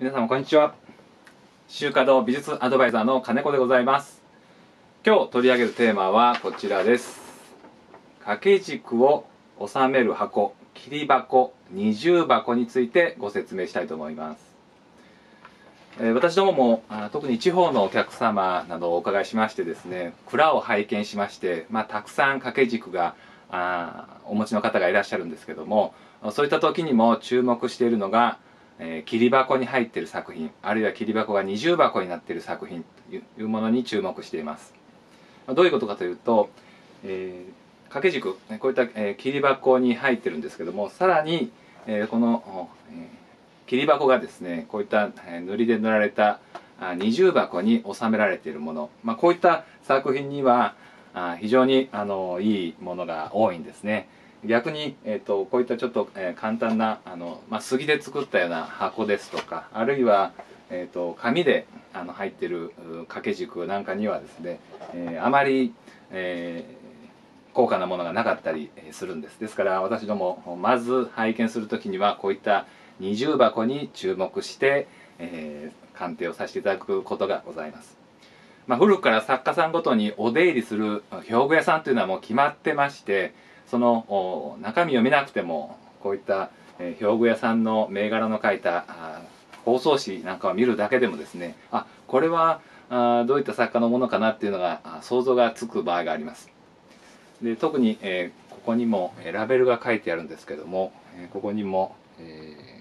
皆様こんにちは。秋華堂美術アドバイザーの金子でございます。今日取り上げるテーマはこちらです。掛け軸を収める箱、切り箱、二重箱についてご説明したいと思います。私どもも特に地方のお客様などをお伺いしましてですね、蔵を拝見しまして、たくさん掛け軸がお持ちの方がいらっしゃるんですけども、そういった時にも注目しているのが、切り箱に入っている作品、あるいは切り箱が二重箱になっている作品というものに注目しています。どういうことかというと、掛け軸、こういった切り箱に入っているんですけども、さらにこの切り箱がですね、こういった塗りで塗られた二重箱に収められているもの、こういった作品には非常にいいものが多いんですね。逆に、こういったちょっと簡単な杉で作ったような箱ですとか、あるいは、紙で入っている掛け軸なんかにはですね、あまり、高価なものがなかったりするんです。ですから私どもまず拝見する時にはこういった二重箱に注目して、鑑定をさせていただくことがございます。古くから作家さんごとにお出入りする表具屋さんというのはもう決まってまして、その中身を見なくてもこういった表具屋さんの銘柄の書いた包装紙なんかを見るだけでもですね、これはどういった作家のものかなっていうのが想像がつく場合があります。で特に、ここにもラベルが書いてあるんですけども、ここにも、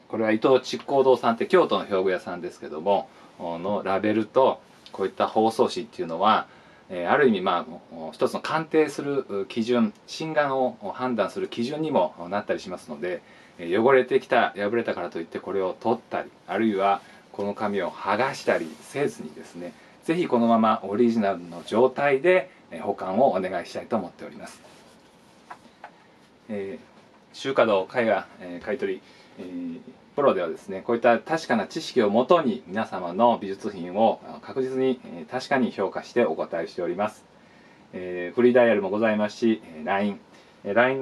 これは伊藤築光堂さんって京都の表具屋さんですけどものラベルとこういった包装紙っていうのは、ある意味一つの鑑定する基準、真贋を判断する基準にもなったりしますので、汚れてきた、破れたからといってこれを取ったり、あるいはこの紙を剥がしたりせずにですね、是非このままオリジナルの状態で保管をお願いしたいと思っております。秋華堂絵画買取プロではですね、こういった確かな知識をもとに皆様の美術品を確実に確かに評価してお答えしております。フリーダイヤルもございますし、 LINE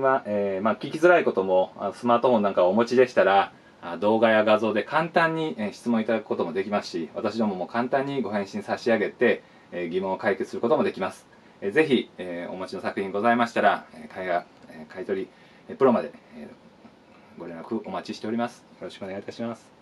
は、聞きづらいこともスマートフォンなんかをお持ちでしたら動画や画像で簡単に質問いただくこともできますし、私どもも簡単にご返信差し上げて疑問を解決することもできます。ぜひお持ちの作品ございましたら絵画買取プロまでご連絡お待ちしております。よろしくお願いいたします。